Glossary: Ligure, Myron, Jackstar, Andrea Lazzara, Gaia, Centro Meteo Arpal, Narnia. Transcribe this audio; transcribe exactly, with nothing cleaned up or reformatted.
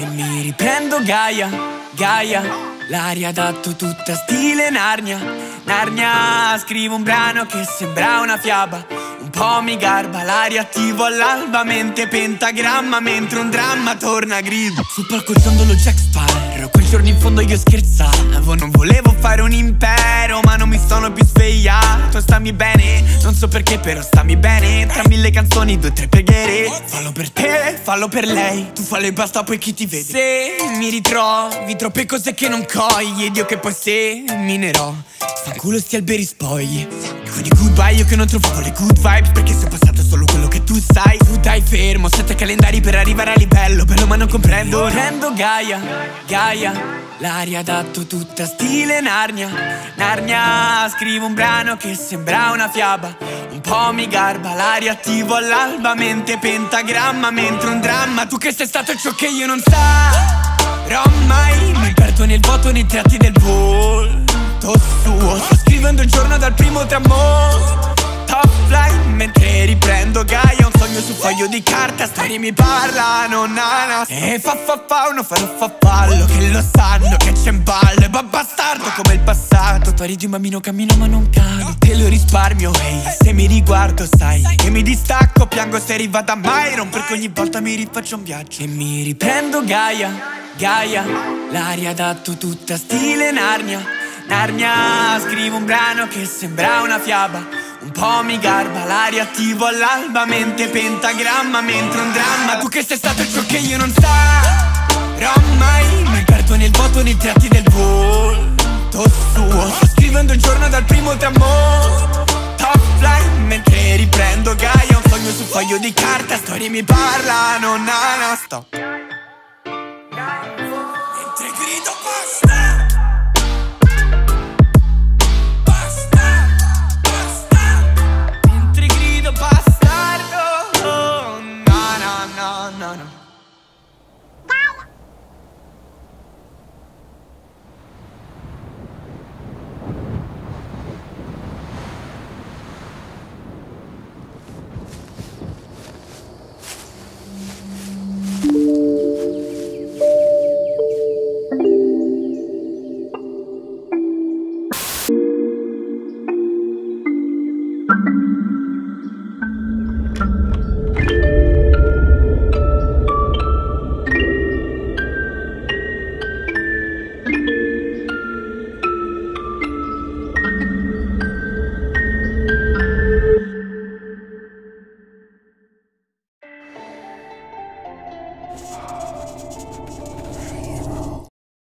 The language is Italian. E mi riprendo Gaia, Gaia, l'aria adatto tutta stile Narnia. Narnia, scrivo un brano che sembra una fiaba, un po' mi garba, l'aria attivo all'alba, mente pentagramma, mentre un dramma torna a grido. Sul palco il tondolo Jackstar, quel giorno in fondo io scherzavo, non volevo fare un impero, ma non mi sono più svegliato. Stammi bene, non so perché però stammi bene, tra mille canzoni due o tre preghiere. Fallo per te, fallo per lei, tu fallo e basta poi chi ti vede. Se mi ritrovi troppe cose che non cogli, ed io che poi seminerò fanculo sti alberi spogli. Di goodbye io che non trovavo le good vibes, perché sei passato solo quello che tu sai. Tu dai fermo, sette calendari per arrivare a livello, bello ma non comprendo. Prendo Gaia, Gaia, l'aria adatto tutta stile Narnia. Narnia, scrivo un brano che sembra una fiaba, un po' mi garba, l'aria attivo all'alba, mente pentagramma, mentre un dramma. Tu che sei stato ciò che io non sarò mai, mi perdo nel vuoto nei tratti del volto suo. Sto scrivendo il giorno dal primo tramonto, top line, mentre riprendo Gaia, un sogno su foglio di carta. Storie mi parlano, nana, e fa fa fa, uno farò fa fallo, che lo sanno che c'è in ballo, e va bastardo come il passato. Tu eri di un bambino, cammino ma non cado, te lo risparmio, ehi, hey, se mi riguardo sai, e mi distacco, piango se rivado a Myron, perché ogni volta mi rifaccio un viaggio. E mi riprendo Gaia, Gaia, l'aria adatto tutta stile Narnia. Narnia, scrivo un brano che sembra una fiaba, un po' mi garba, l'aria attivo all'alba, mente pentagramma, mentre un dramma. Tu che sei stato ciò che io non sarò mai, mi perdo nel vuoto nei tratti del volto suo. Sto scrivendo il giorno dal primo tramonto, top line, mentre riprendo Gaia, un sogno su foglio di carta, storie mi parlano, nana, stop. Mentre grido basta.